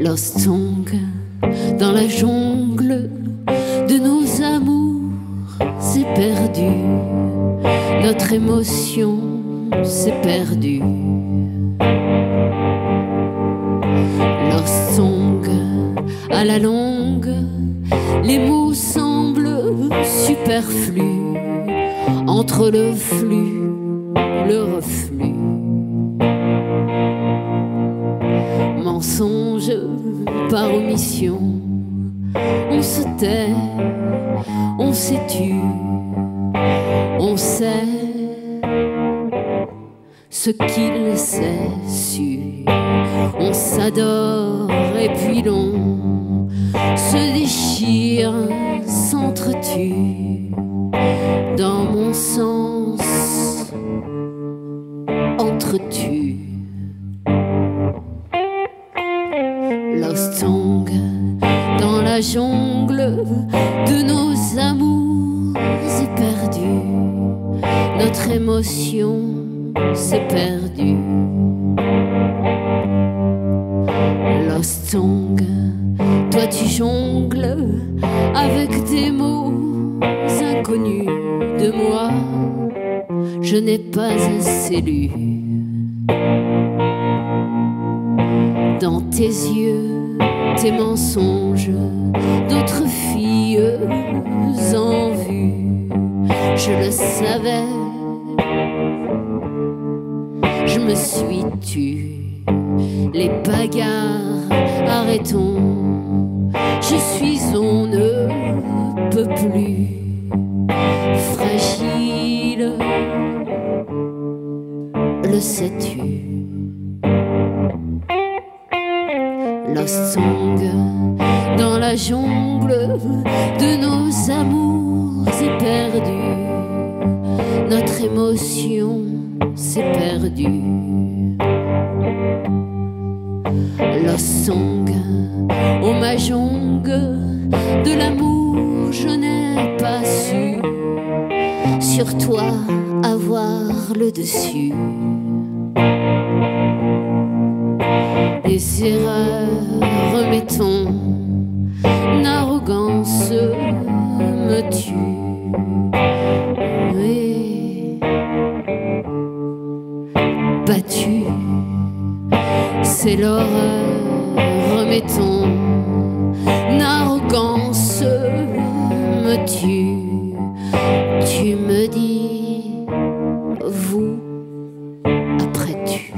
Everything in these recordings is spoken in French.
Lost song dans la jungle de nos amours, c'est perdu. Notre émotion, c'est perdu. Lost song à la longue, les mots semblent superflus. Entre le flux, le reflux. Mensonge par omission, on se tait, on s'est tu, on sait ce qu'il s'est su, on s'adore et puis l'on se déchire, s'entretue dans mon sens, entretue. Lost song dans la jungle de nos amours éperdus, notre émotion s'est perdue. Lost song, toi tu jongles avec des mots inconnus de moi, je n'ai pas assez lu. Dans tes yeux, tes mensonges, d'autres filles en vue. Je le savais, je me suis tue. Les bagarres, arrêtons. Je suis, on ne peut plus. Fragile, le sais-tu? Lost song dans la jungle de nos amours éperdus, notre émotion s'est perdue. Lost song au mahjong de l'amour, je n'ai pas su sur toi avoir le dessus. Des erreurs remettons, l'arrogance me tue. Et battu, c'est l'horreur remettons, l'arrogance me tue. Tu me dis, vous après tu.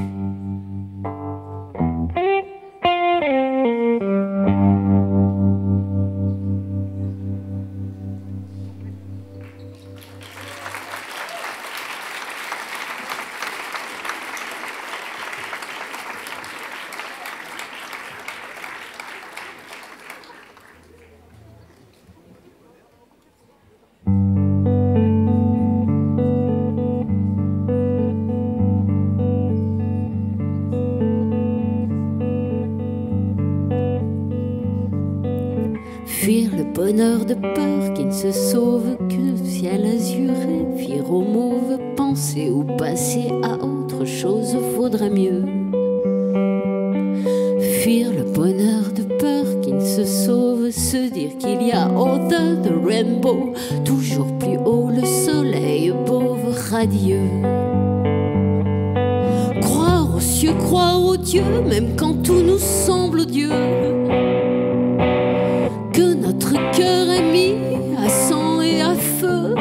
Fuir le bonheur de peur qui ne se sauve que ciel azuré, fuir au mauve, penser ou passer à autre chose faudrait mieux. Fuir le bonheur de peur qui ne se sauve, se dire qu'il y a au-delà de rainbow, toujours plus haut le soleil pauvre radieux. Croire aux cieux, croire aux dieux, même quand tout nous semble odieux. Que notre cœur est mis à sang et à feu.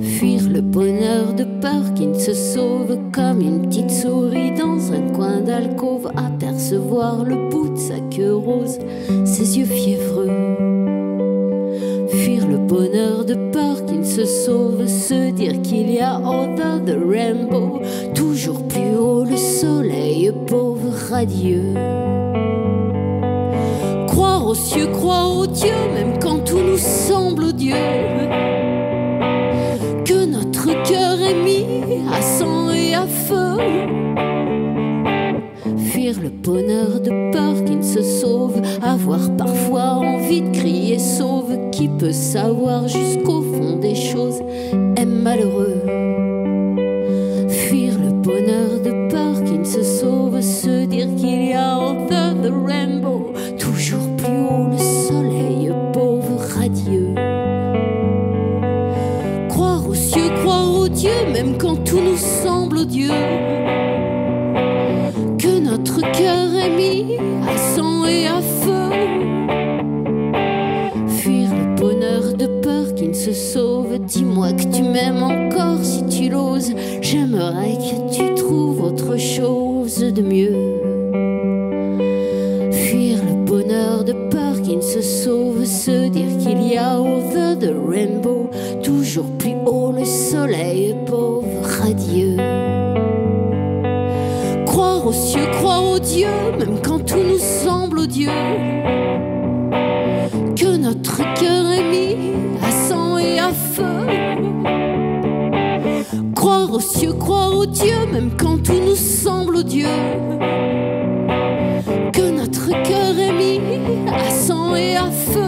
Fuir le bonheur de peur qui ne se sauve, comme une petite souris dans un coin d'alcôve, apercevoir le bout de sa queue rose, ses yeux fiévreux. Fuir le bonheur de peur qui ne se sauve, se dire qu'il y a au-delà de rainbow, toujours plus haut le soleil pauvre radieux. Croire aux cieux, croire aux dieux, même quand tout nous semble odieux. Que notre cœur est mis à sang et à feu. fuir le bonheur de peur qui ne se sauve, avoir parfois envie de crier sauve, qui peut savoir jusqu'au fond des choses, aime malheureux. Fuir le bonheur de peur qui ne se sauve, se dire qu'il y a entre the rainbow, toujours plus haut le soleil pauvre radieux. Croire aux cieux, croire aux dieux, même quand tout nous semble odieux. Que notre cœur est mis à sang et à feu. Fuir le bonheur de peur qui ne se sauve. Dis-moi que tu m'aimes encore si tu l'oses. J'aimerais que tu trouves autre chose de mieux. Fuir le bonheur de peur qui ne se sauve. Se dire qu'il y a over the rainbow, toujours plus haut le soleil pauvre radieux. Croire aux cieux, croire aux dieux, même quand tout nous semble odieux. Que notre cœur est mis à sang et à feu. Croire aux cieux, croire aux dieux, même quand tout nous semble odieux. Que notre cœur est mis à sang et à feu.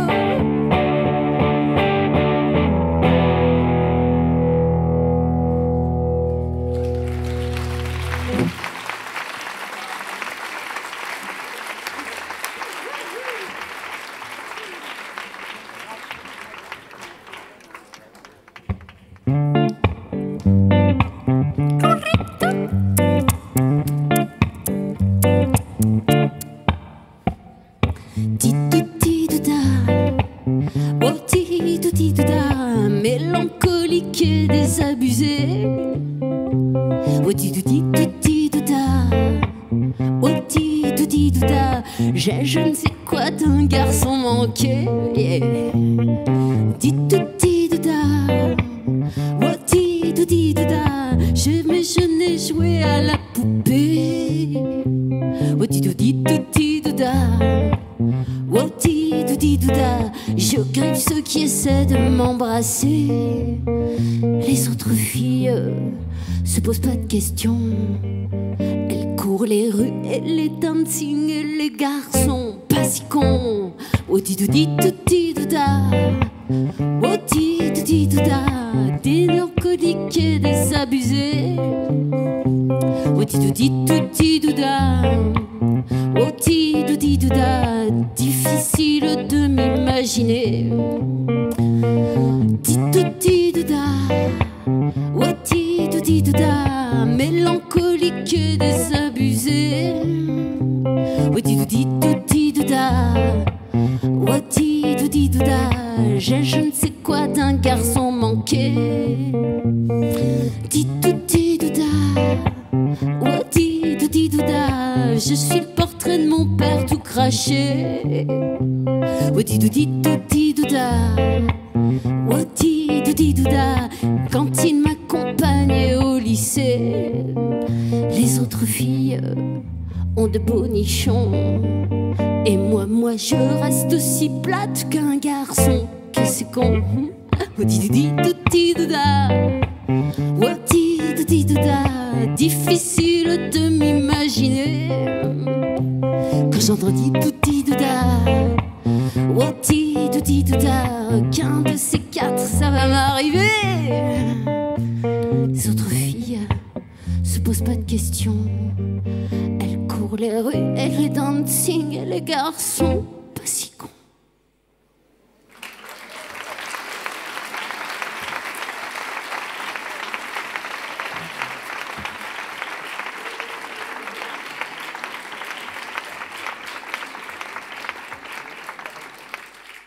Elle court les rues, elle est dancing, les garçons pas si cons. Oh di do di do di do da, oh di do di do da, des narcotiques et des abusés. Oh di do di do di do da, oh di do di do da, difficile de m'imaginer. Di do di do da, oh di do di do da. Mélancolique et désabusée. Wati-do-di-do-di-do-da, wati-do-di-do-da, j'ai je ne sais quoi d'un garçon manqué. Di-do-di-do-da, wati-do-di-do-da, je suis le portrait de mon père tout craché. Wati-do-di-do-di-do-da, wati-do-di-do-da, quand il m'accompagnait au lycée. Les autres filles ont de beaux nichons, et moi je reste aussi plate qu'un garçon. Qu'est-ce qu'on difficile de m'imaginer. Quand j'entends Wati-do-di-do-da, qu'un de ces quatre ça va m'arriver. Les autres filles se posent pas de questions, elles courent les rues, elles les dancing, les garçons pas si cons.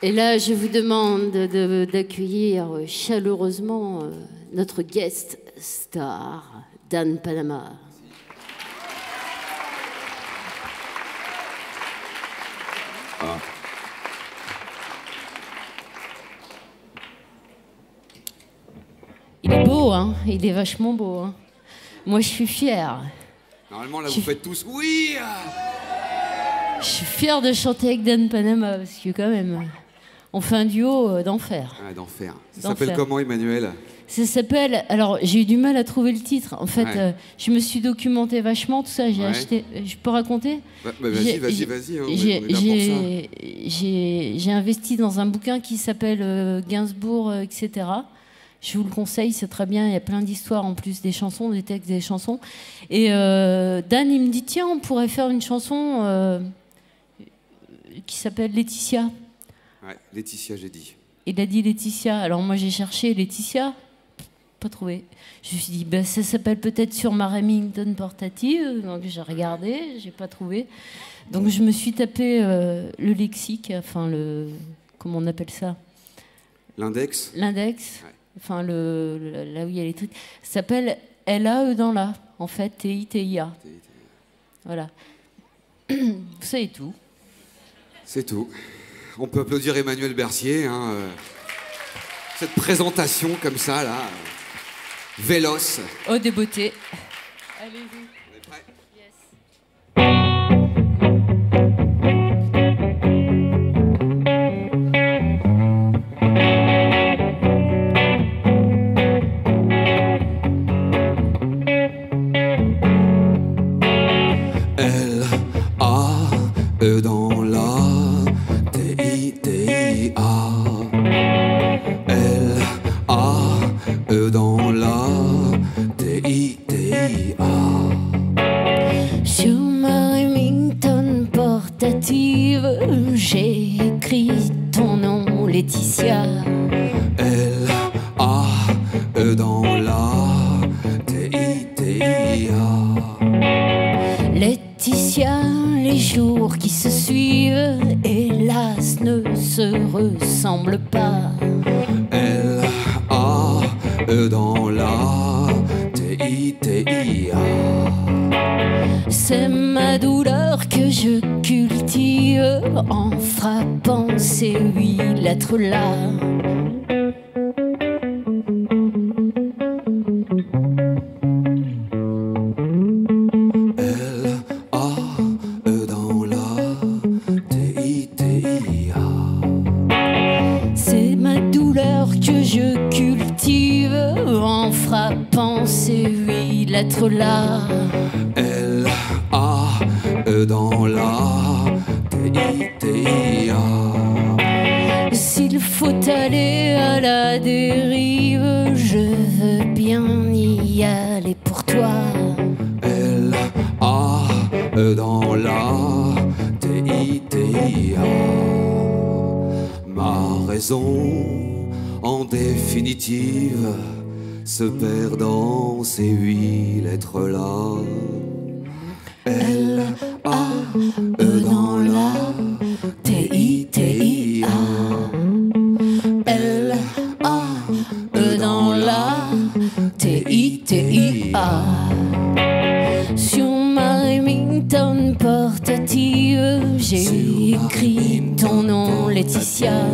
Et là, je vous demande d'accueillir chaleureusement notre guest star, Dan Panama. Ah. Il est beau, hein? Il est vachement beau. Hein? Moi, je suis fière. Normalement, là, vous faites tous « Oui !» Je suis fière de chanter avec Dan Panama, parce que quand même... on fait un duo d'enfer. Ah, d'enfer. Ça s'appelle comment, Emmanuelle? Ça s'appelle... Alors, j'ai eu du mal à trouver le titre. En fait, je me suis documentée vachement, tout ça. J'ai acheté... Je peux raconter? Vas-y, vas-y. J'ai investi dans un bouquin qui s'appelle Gainsbourg, etc. Je vous le conseille, c'est très bien. Il y a plein d'histoires en plus des chansons, des textes des chansons. Et Dan, il me dit, tiens, on pourrait faire une chanson qui s'appelle Laetitia. Ouais, Laetitia, j'ai dit. Il a dit Laetitia. Alors moi, j'ai cherché Laetitia. Pas trouvé. Je me suis dit, bah, ça s'appelle peut-être sur ma Remington portative. Donc j'ai regardé, j'ai pas trouvé. Donc je me suis tapé le lexique, enfin le... Comment on appelle ça? L'index. L'index. Ouais. Enfin, là où il y a les trucs, ça s'appelle Elaeudanla, en fait, Teïtéïa. Voilà. C'est tout. C'est tout. On peut applaudir Emmanuelle Bercier. Hein, cette présentation comme ça, là, véloce. Oh, des beautés. Allez-y. Se perd dans ces 8 lettres-là. L-A-E dans la T-I-T-I-A. L-A-E dans la T-I-T-I-A. Sur ma Remington portative, j'ai écrit ton nom, Laetitia.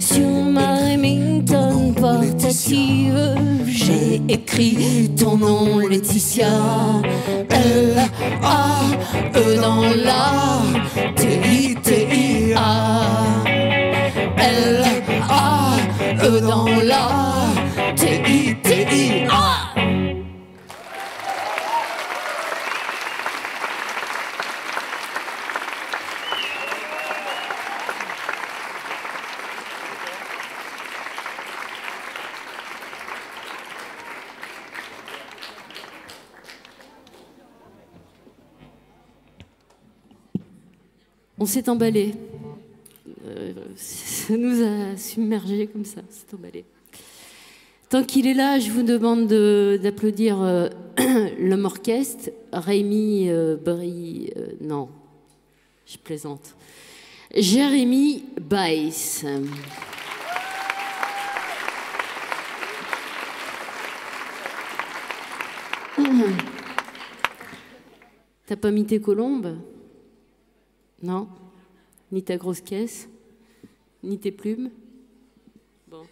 Sur ma Remington portative, j'ai écrit ton nom, Laetitia. L-A-E dans la T-I-T-I-A. L-A-E dans la T-I-T-I-A. On s'est emballé, ça nous a submergés comme ça, c'est emballé. Tant qu'il est là, je vous demande d'applaudir l'homme orchestre, Rémi Bri... non, je plaisante. Jérémy Baysse. T'as pas mis tes colombes? Non, ni ta grosse caisse, ni tes plumes. Bon.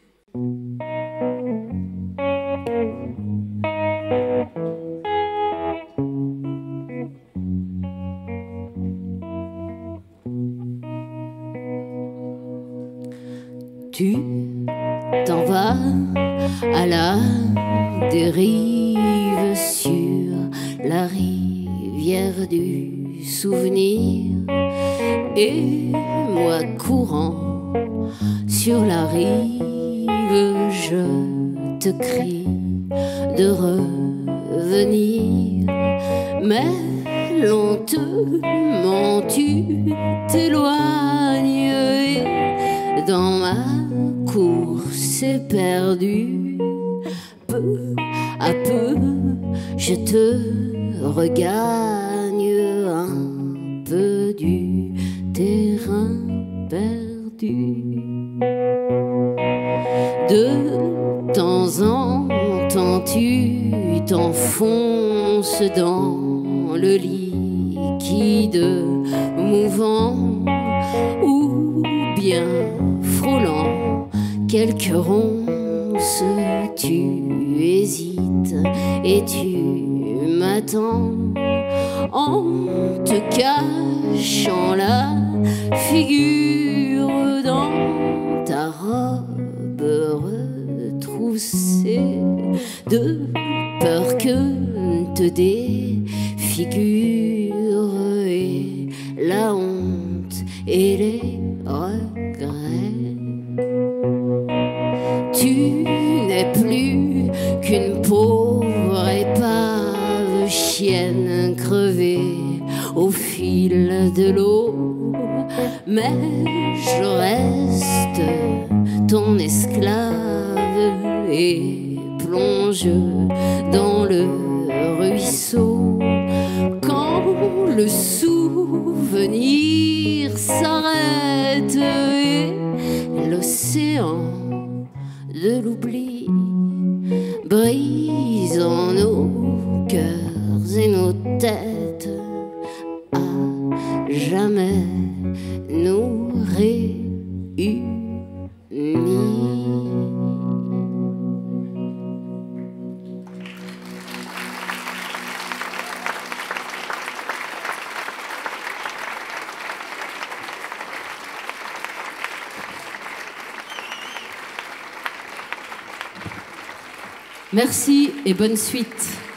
tu t'en vas à la dérive sur la rivière du souvenir, et moi courant sur la rive, je te crie de revenir. Mais lentement tu t'éloignes, et dans ma course éperdue, peu à peu je te regagne, un peu du terrain perdu. De temps en temps tu t'enfonces dans le liquide mouvant, ou bien frôlant quelques ronces, tu hésites et tu m'attends en te cachant la figure dans ta robe retroussée, de peur que te défigure et la honte et les regrets. Tu n'es plus qu'une pauvre épave, chienne crevée au fil de l'eau, mais je reste ton esclave et plonge dans le ruisseau quand le souvenir s'arrête et l'océan de l'oubli brise en nos cœurs et nos têtes, à jamais nous réunis. Merci et bonne suite.